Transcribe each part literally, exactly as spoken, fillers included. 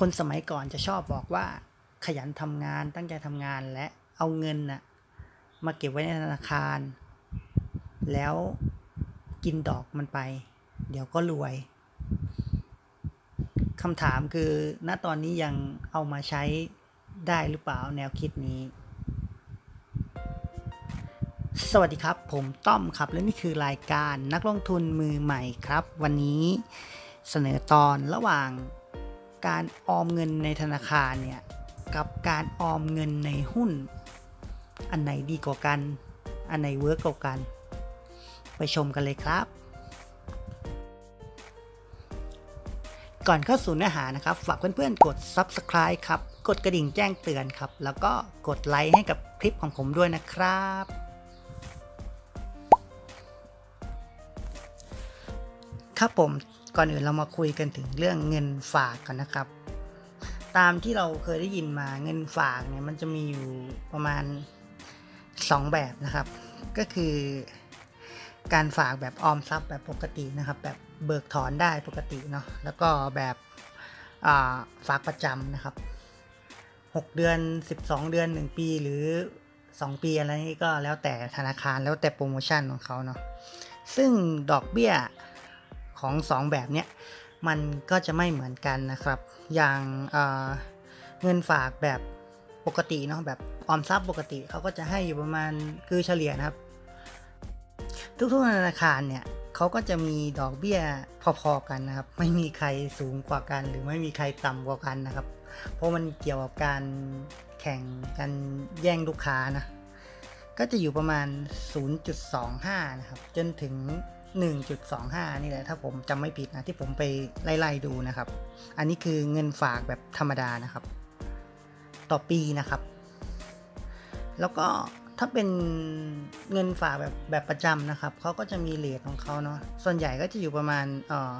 คนสมัยก่อนจะชอบบอกว่าขยันทำงานตั้งใจทำงานและเอาเงินน่ะมาเก็บไว้ในธนาคารแล้วกินดอกมันไปเดี๋ยวก็รวยคำถามคือณตอนนี้ยังเอามาใช้ได้หรือเปล่าแนวคิดนี้สวัสดีครับผมต้อมครับและนี่คือรายการนักลงทุนมือใหม่ครับวันนี้เสนอตอนระหว่างการออมเงินในธนาคารเนี่ยกับการออมเงินในหุ้นอันไหนดีกว่ากันอันไหนเวิร์กกว่ากันไปชมกันเลยครับก่อนเข้าสู่เนื้อหานะครับฝากเพื่อนๆกด Subscribe ครับกดกระดิ่งแจ้งเตือนครับแล้วก็กดไลค์ให้กับคลิปของผมด้วยนะครับครับผมก่อนอื่นเรามาคุยกันถึงเรื่องเงินฝากกันนะครับตามที่เราเคยได้ยินมาเงินฝากเนี่ยมันจะมีอยู่ประมาณสองแบบนะครับก็คือการฝากแบบออมทรัพย์แบบปกตินะครับแบบเบิกถอนได้ปกติเนาะแล้วก็แบบฝากประจำนะครับหกเดือนสิบสองเดือนหนึ่งปีหรือสองปีอะไรนี่ก็แล้วแต่ธนาคารแล้วแต่โปรโมชั่นของเขาเนาะซึ่งดอกเบี้ยของสองแบบเนี้ยมันก็จะไม่เหมือนกันนะครับอย่างเงินฝากแบบปกติเนาะแบบออมทรัพย์ปกติเขาก็จะให้อยู่ประมาณคือเฉลี่ยนะครับทุกๆธนาคารเนี่ยเขาก็จะมีดอกเบี้ยพอๆกันนะครับไม่มีใครสูงกว่ากันหรือไม่มีใครต่ำกว่ากันนะครับเพราะมันเกี่ยวกับการแข่งกันแย่งลูกค้านะก็จะอยู่ประมาณ ศูนย์จุดสองห้า นะครับจนถึง หนึ่งจุดสองห้า นี่แหละถ้าผมจำไม่ผิดนะที่ผมไปไล่ๆดูนะครับอันนี้คือเงินฝากแบบธรรมดานะครับต่อปีนะครับแล้วก็ถ้าเป็นเงินฝากแบบแบบประจำนะครับเขาก็จะมีเรทของเขาเนาะส่วนใหญ่ก็จะอยู่ประมาณเอ่อ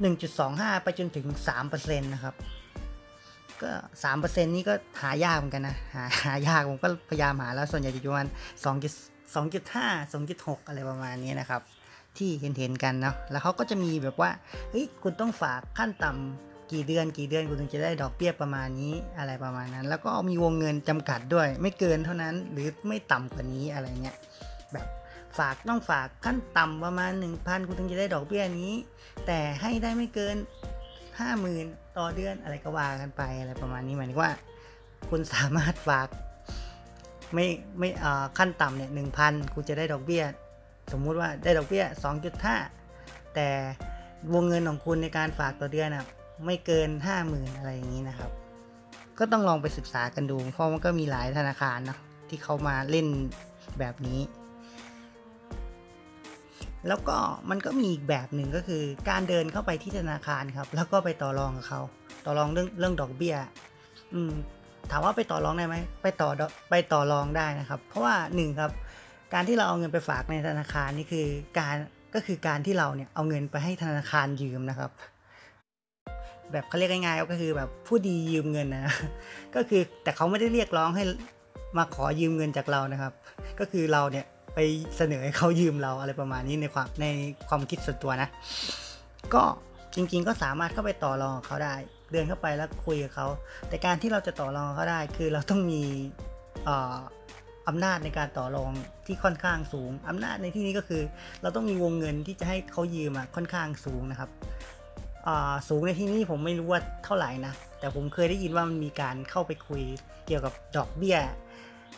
หนึ่งจุดสองห้า ไปจนถึง สามเปอร์เซ็นต์ นะครับก็ สามเปอร์เซ็นต์ นี่ก็หายากเหมือนกันนะหาหายากผมก็พยายามหาแล้วส่วนใหญ่จะอยู่ประมาณ สองจุดห้า สองจุดหก อะไรประมาณนี้นะครับที่เห็นเห็นกันเนาะแล้วเขาก็จะมีแบบว่าเฮ้ยคุณต้องฝากขั้นต่ำกี่เดือนกี่เดือนคุณถึงจะได้ดอกเบี้ยประมาณนี้อะไรประมาณนั้นแล้วก็มีวงเงินจำกัดด้วยไม่เกินเท่านั้นหรือไม่ต่ำกว่านี้อะไรเงี้ยแบบฝากต้องฝากขั้นต่ำประมาณ หนึ่งพัน คุณถึงจะได้ดอกเบี้ยนี้แต่ให้ได้ไม่เกิน ห้าหมื่น ต่อเดือนอะไรก็ว่ากันไปอะไรประมาณนี้หมายถึงว่าคุณสามารถฝากไม่ไม่เอ่อขั้นต่ำเนี่ย หนึ่งพัน คุณจะได้ดอกเบี้ยสมมุติว่าได้ดอกเบี้ย สองจุดห้า แต่วงเงินของคุณในการฝากต่อเดือนนะไม่เกิน ห้าหมื่น อะไรอย่างนี้นะครับก็ต้องลองไปศึกษากันดูเพราะมันก็มีหลายธนาคารเนาะที่เขามาเล่นแบบนี้แล้วก็มันก็มีอีกแบบหนึ่งก็คือการเดินเข้าไปที่ธนาคารครับแล้วก็ไปต่อรองกับเขาต่อรองเรื่องเรื่องดอกเบี้ยอืมถามว่าไปต่อรองได้ไหมไปต่อไปต่อรองได้นะครับเพราะว่าหนึ่งครับการที่เราเอาเงินไปฝากในธนาคารนี่คือการก็คือการที่เราเนี่ยเอาเงินไปให้ธนาคารยืมนะครับแบบเขาเรียกง่ายๆก็คือแบบผู้ดียืมเงินนะก็คือแต่เขาไม่ได้เรียกร้องให้มาขอยืมเงินจากเรานะครับก็คือเราเนี่ยไปเสนอให้เขายืมเราอะไรประมาณนี้ในความในความคิดส่วนตัวนะก็จริงๆก็สามารถเข้าไปต่อรองเขาได้เดินเข้าไปแล้วคุยกับเขาแต่การที่เราจะต่อรองเขาได้คือเราต้องมีอ่าอำนาจในการต่อรองที่ค่อนข้างสูงอำนาจในที่นี้ก็คือเราต้องมีวงเงินที่จะให้เขายืมอ่ะค่อนข้างสูงนะครับสูงในที่นี้ผมไม่รู้ว่าเท่าไหร่นะแต่ผมเคยได้ยินว่ามันมีการเข้าไปคุยเกี่ยวกับดอกเบี้ย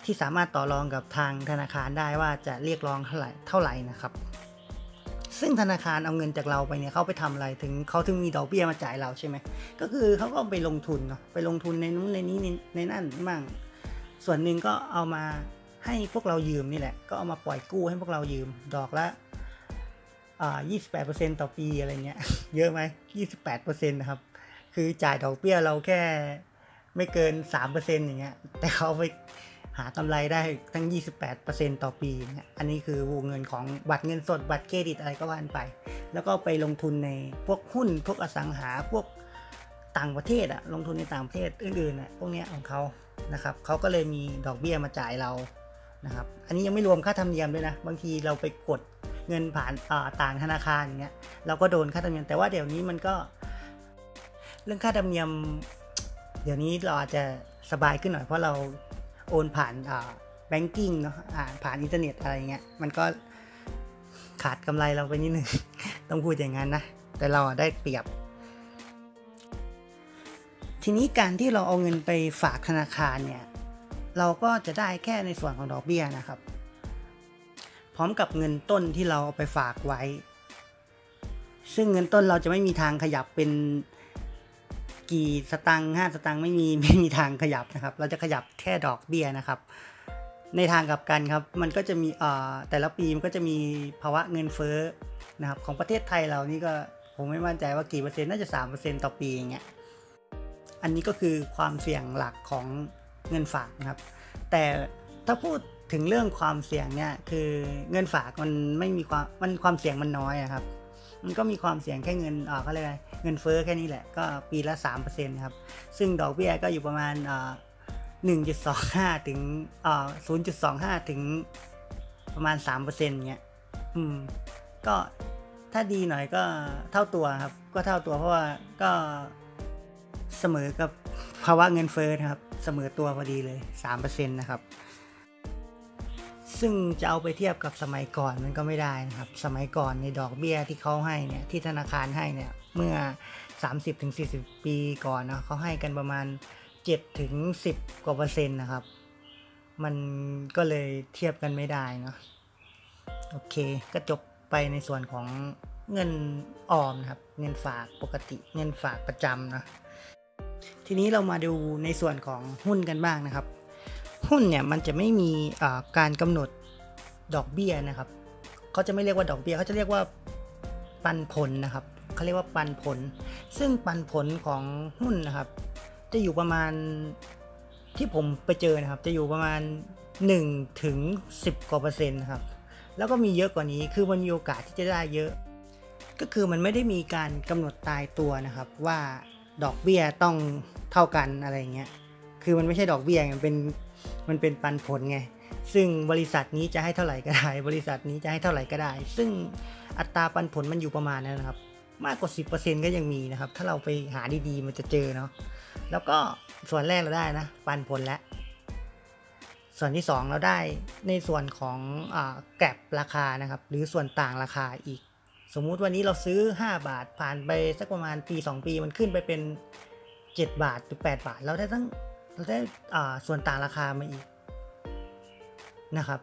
ที่สามารถต่อรองกับทางธนาคารได้ว่าจะเรียกร้องเท่าไหร่เท่าไหร่นะครับซึ่งธนาคารเอาเงินจากเราไปเนี่ยเขาไปทำอะไรถึงเขาถึงมีดอกเบี้ยมาจ่ายเราใช่ไหมก็คือเขาก็ไปลงทุนเนาะไปลงทุนในนู้นในนี้ในนั่นมั่งส่วนหนึ่งก็เอามาให้พวกเรายืมนี่แหละก็เอามาปล่อยกู้ให้พวกเรายืมดอกละอ่า ยี่สิบแปดเปอร์เซ็นต์ ต่อปีอะไรเงี้ยเยอะไหม ยี่สิบแปดเปอร์เซ็นต์ นะครับคือจ่ายดอกเบี้ยเราแค่ไม่เกิน สามเปอร์เซ็นต์ อย่างเงี้ยแต่เขาไปหากำไรได้ทั้ง ยี่สิบแปดเปอร์เซ็นต์ ต่อปีเนี่ยอันนี้คือวงเงินของบัตรเงินสดบัตรเครดิตอะไรก็ว่ากันไปแล้วก็ไปลงทุนในพวกหุ้นพวกอสังหาพวกต่างประเทศอะลงทุนในต่างประเทศอื่นๆอะพวกเนี้ยของเขานะครับเขาก็เลยมีดอกเบี้ยมาจ่ายเรานะครับอันนี้ยังไม่รวมค่าธรรมเนียมด้วยนะบางทีเราไปกดเงินผ่านต่างธนาคารอย่างเงี้ยเราก็โดนค่าธรรมเนียมแต่ว่าเดี๋ยวนี้มันก็ เรื่องค่าธรรมเนียมเดี๋ยวนี้เราอาจจะสบายขึ้นหน่อยเพราะเราโอนผ่านแบงกิ้งเนาะผ่านอินเทอร์เน็ตอะไรเงี้ยมันก็ขาดกำไรเราไปนิดนึง ต้องพูดอย่างนั้นนะแต่เราได้เปรียบทีนี้การที่เราเอาเงินไปฝากธนาคารเนี่ยเราก็จะได้แค่ในส่วนของดอกเบี้ยนะครับพร้อมกับเงินต้นที่เราเอาไปฝากไว้ซึ่งเงินต้นเราจะไม่มีทางขยับเป็นกี่สตางค์ห้าสตางค์ไม่มีไม่มีทางขยับนะครับเราจะขยับแค่ดอกเบี้ยนะครับในทางกลับกันครับมันก็จะมีเอ่อแต่ละปีมันก็จะมีภาวะเงินเฟ้อนะครับของประเทศไทยเรานี่ก็ผมไม่มั่นใจว่ากี่เปอร์เซ็นต์น่าจะ สามเปอร์เซ็นต์ ต่อปีอย่างเงี้ยอันนี้ก็คือความเสี่ยงหลักของเงินฝากนะครับแต่ถ้าพูดถึงเรื่องความเสี่ยงเนี่ยคือเงินฝากมันไม่มีความมันความเสี่ยงมันน้อยนะครับมันก็มีความเสี่ยงแค่เงินเอ่อก็เลยเงินเฟ้อแค่นี้แหละก็ปีละ สามเปอร์เซ็นต์ ครับซึ่งดอกเบี้ยก็อยู่ประมาณเอ่อ หนึ่งจุดสองห้า ถึงเอ่อ ศูนย์จุดสองห้า ถึงประมาณ สามเปอร์เซ็นต์ เงี้ยอืมก็ถ้าดีหน่อยก็เท่าตัวครับก็เท่าตัวเพราะว่าก็เสมอกับภาวะเงินเฟ้อนะครับเสมอตัวพอดีเลย สามเปอร์เซ็นต์ นะครับซึ่งจะเอาไปเทียบกับสมัยก่อนมันก็ไม่ได้นะครับสมัยก่อนในดอกเบี้ยที่เขาให้เนี่ยที่ธนาคารให้เนี่ยเมื่อ สามสิบถึงสี่สิบ ปีก่อนเนาะเขาให้กันประมาณ เจ็ดถึงสิบ กว่าเปอร์เซ็นต์นะครับมันก็เลยเทียบกันไม่ได้เนาะโอเคก็จบไปในส่วนของเงินออมนะครับเงินฝากปกติเงินฝากประจำนะทีนี้เรามาดูในส่วนของหุ้นกันบ้างนะครับหุ้นเนี่ยมันจะไม่มีการกำหนดดอกเบี้ยนะครับเขาจะไม่เรียกว่าดอกเบี้ยเขาจะเรียกว่าปันผลนะครับเขาเรียกว่าปันผลซึ่งปันผลของหุ้นนะครับจะอยู่ประมาณที่ผมไปเจอนะครับจะอยู่ประมาณ หนึ่งถึงสิบ กว่าเปอร์เซ็นต์นะครับแล้วก็มีเยอะกว่านี้คือมันมีโอกาสที่จะได้เยอะก็คือมันไม่ได้มีการกำหนดตายตัวนะครับว่าดอกเบี้ยต้องเท่ากันอะไรเงี้ยคือมันไม่ใช่ดอกเบี้ยมันเป็นมันเป็นปันผลไงซึ่งบริษัทนี้จะให้เท่าไหร่ก็ได้บริษัทนี้จะให้เท่าไหร่ก็ได้ซึ่งอัตราปันผลมันอยู่ประมาณนั้นนะครับมากกว่า สิบเปอร์เซ็นต์ ก็ยังมีนะครับถ้าเราไปหาดีๆมันจะเจอเนาะแล้วก็ส่วนแรกเราได้นะปันผลและส่วนที่สองเราได้ในส่วนของอ่าแกลบราคานะครับหรือส่วนต่างราคาอีกสมมุติวันนี้เราซื้อห้าบาทผ่านไปสักประมาณปีสองปีมันขึ้นไปเป็นเจ็ดบาทหรือแปดบาทเราได้ทั้งเราได้ส่วนต่างราคามาอีกนะครับ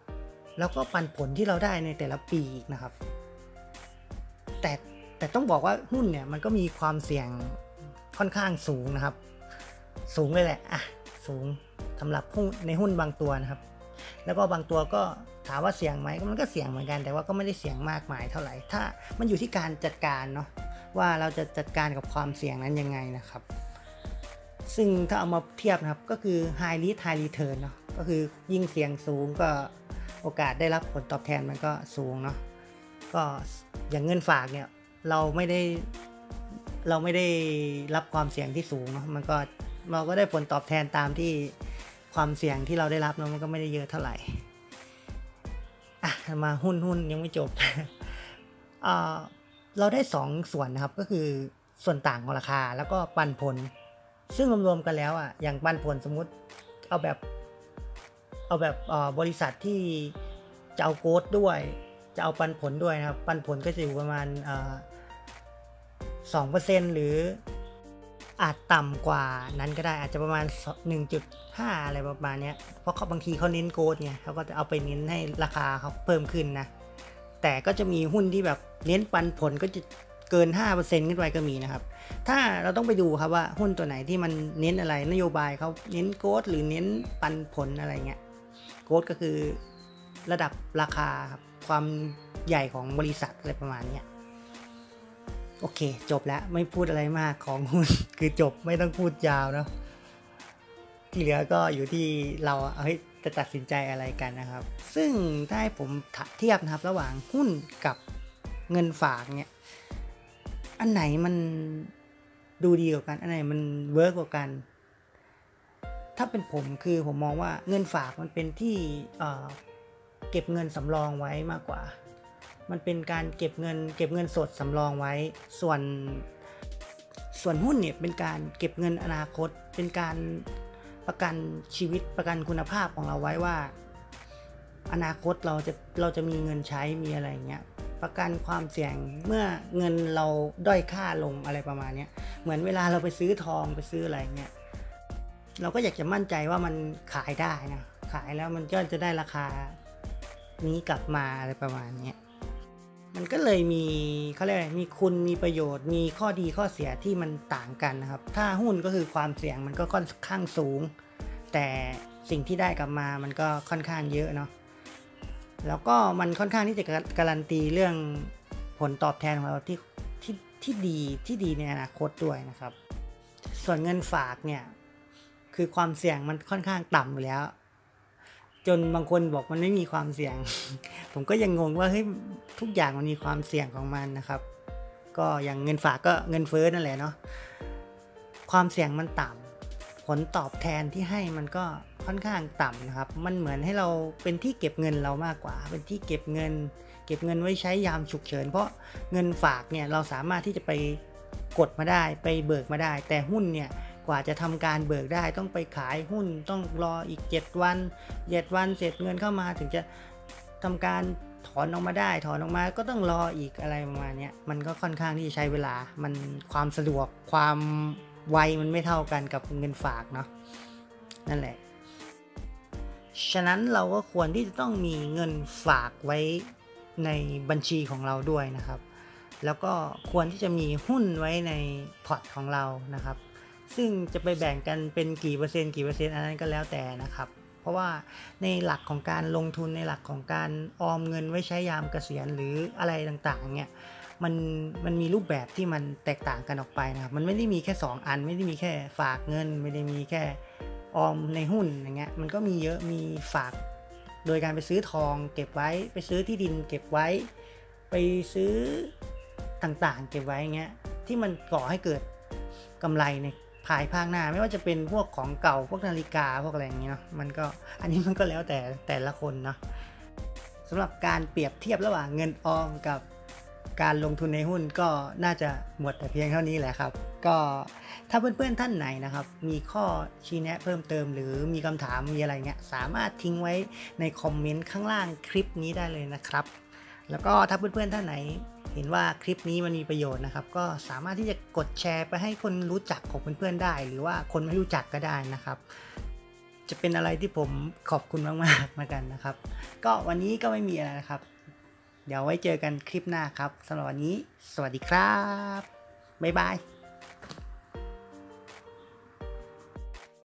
แล้วก็ปันผลที่เราได้ในแต่ละปีอีกนะครับแต่แต่ต้องบอกว่าหุ้นเนี่ยมันก็มีความเสี่ยงค่อนข้างสูงนะครับสูงเลยแหละอ่ะสูงสำหรับหุ้นในหุ้นบางตัวนะครับแล้วก็บางตัวก็ถามว่าเสี่ยงไหมมันก็เสี่ยงเหมือนกันแต่ว่าก็ไม่ได้เสี่ยงมากมายเท่าไหร่ถ้ามันอยู่ที่การจัดการเนาะว่าเราจะจัดการกับความเสี่ยงนั้นยังไงนะครับซึ่งถ้าเอามาเทียบนะครับก็คือ high risk high return เนาะก็คือยิ่งเสี่ยงสูงก็โอกาสได้รับผลตอบแทนมันก็สูงเนาะก็อย่างเงินฝากเนี่ยเราไม่ได้เราไม่ได้รับความเสี่ยงที่สูงเนาะมันก็เราก็ได้ผลตอบแทนตามที่ความเสี่ยงที่เราได้รับเนาะมันก็ไม่ได้เยอะเท่าไหร่อ่ะมาหุ้นหุ้นยังไม่จบ เอ่อเราได้สองส่วนนะครับก็คือส่วนต่างของราคาแล้วก็ปันผลซึ่งรวมๆกันแล้วอ่ะอย่างปันผลสมมุติเอาแบบเอาแบบเอ่อบริษัทที่จะเอาโกดด้วยจะเอาปันผลด้วยนะครับปันผลก็จะอยู่ประมาณเอ่อ สองเปอร์เซ็นต์ หรืออาจต่ำกว่านั้นก็ได้อาจจะประมาณ หนึ่งจุดห้า อะไรประมาณเนี้ยเพราะเขาบางทีเขาเน้นโกดไงเขาก็จะเอาไปเน้นให้ราคาเขาเพิ่มขึ้นนะแต่ก็จะมีหุ้นที่แบบเน้นปันผลก็จะเกิน ห้าเปอร์เซ็นต์ ขึ้นไปก็มีนะครับถ้าเราต้องไปดูครับว่าหุ้นตัวไหนที่มันเน้นอะไรนโยบายเขาเน้นโกดหรือเน้นปันผลอะไรเงี้ยโกดก็คือระดับราคาครับความใหญ่ของบริษัทอะไรประมาณเนี้ยโอเคจบแล้วไม่พูดอะไรมากของหุ้นคือจบไม่ต้องพูดยาวเนาะที่เหลือก็อยู่ที่เราเฮ้ยจะตัดสินใจอะไรกันนะครับซึ่งถ้าให้ผมเทียบนะครับระหว่างหุ้นกับเงินฝากเนี่ยอันไหนมันดูดีกว่ากันอันไหนมันเวิร์กกว่ากันถ้าเป็นผมคือผมมองว่าเงินฝากมันเป็นที่เอ่อเก็บเงินสำรองไว้มากกว่ามันเป็นการเก็บเงินเก็บเงินสดสำรองไว้ส่วน ส่วนหุ้นเนี่ยเป็นการเก็บเงินอนาคตเป็นการประกันชีวิตประกันคุณภาพของเราไว้ว่าอนาคตเราจะเราจะมีเงินใช้มีอะไรอย่างเงี้ยประกันความเสี่ยงเมื่อเงินเราด้อยค่าลงอะไรประมาณเนี้ยเหมือนเวลาเราไปซื้อทองไปซื้ออะไรเงี้ยเราก็อยากจะมั่นใจว่ามันขายได้นะขายแล้วมันก็จะได้ราคานี้กลับมาอะไรประมาณเนี้ยมันก็เลยมีเขาเรียกมีคุณมีประโยชน์มีข้อดีข้อเสียที่มันต่างกันนะครับถ้าหุ้นก็คือความเสี่ยงมันก็ค่อนข้างสูงแต่สิ่งที่ได้กลับมามันก็ค่อนข้างเยอะเนาะแล้วก็มันค่อนข้างที่จะการันตีเรื่องผลตอบแทนของเราที่ที่ที่ดีที่ดีในอนาคตด้วยนะครับส่วนเงินฝากเนี่ยคือความเสี่ยงมันค่อนข้างต่ำอยู่แล้วจนบางคนบอกมันไม่มีความเสี่ยง ผมก็ยังงงว่าเฮ้ยทุกอย่างมันมีความเสี่ยงของมันนะครับก็อย่างเงินฝากก็เงินเฟ้อนั่นแหละเนาะความเสี่ยงมันต่ำผลตอบแทนที่ให้มันก็ค่อนข้างต่ำนะครับมันเหมือนให้เราเป็นที่เก็บเงินเรามากกว่าเป็นที่เก็บเงินเก็บเงินไว้ใช้ยามฉุกเฉินเพราะเงินฝากเนี่ยเราสามารถที่จะไปกดมาได้ไปเบิกมาได้แต่หุ้นเนี่ยกว่าจะทำการเบิกได้ต้องไปขายหุ้นต้องรออีกเจ็ดวันเจ็ดวันเสร็จเงินเข้ามาถึงจะทำการถอนออกมาได้ถอนออกมาก็ต้องรออีกอะไรประมาณนี้มันก็ค่อนข้างที่จะใช้เวลามันความสะดวกความไวมันไม่เท่ากันกับเงินฝากเนาะนั่นแหละฉะนั้นเราก็ควรที่จะต้องมีเงินฝากไว้ในบัญชีของเราด้วยนะครับแล้วก็ควรที่จะมีหุ้นไว้ในพอร์ตของเรานะครับซึ่งจะไปแบ่งกันเป็นกี่เปอร์เซ็นต์กี่เปอร์เซ็นต์อันนั้นก็แล้วแต่นะครับเพราะว่าในหลักของการลงทุนในหลักของการออมเงินไว้ใช้ยามเกษียณหรืออะไรต่างๆเนี่ยมันมันมีรูปแบบที่มันแตกต่างกันออกไปนะครับมันไม่ได้มีแค่สองอันไม่ได้มีแค่ฝากเงินไม่ได้มีแค่ออมในหุ้นอย่างเงี้ยมันก็มีเยอะมีฝากโดยการไปซื้อทองเก็บไว้ไปซื้อที่ดินเก็บไว้ไปซื้อต่างๆเก็บไว้เงี้ยที่มันก่อให้เกิดกำไรในภายภาคหน้าไม่ว่าจะเป็นพวกของเก่าพวกนาฬิกาพวกอะไรอย่างเงี้ยเนาะมันก็อันนี้มันก็แล้วแต่แต่ละคนเนาะสำหรับการเปรียบเทียบระหว่างเงินออมกับการลงทุนในหุ้นก็น่าจะหมดแต่เพียงเท่านี้แหละครับก็ถ้าเพื่อนๆท่านไหนนะครับมีข้อชี้แนะเพิ่มเติมหรือมีคำถามมีอะไรเงี้ยสามารถทิ้งไว้ในคอมเมนต์ข้างล่างคลิปนี้ได้เลยนะครับแล้วก็ถ้าเพื่อนๆท่านไหนเห็นว่าคลิปนี้มันมีประโยชน์นะครับก็สามารถที่จะกดแชร์ไปให้คนรู้จักของเพื่อนๆได้หรือว่าคนไม่รู้จักก็ได้นะครับจะเป็นอะไรที่ผมขอบคุณมากๆมากันนะครับก็วันนี้ก็ไม่มีอะไรนะครับเดี๋ยวไว้เจอกันคลิปหน้าครับสำหรับวันนี้สวัสดีครับบ๊ายบาย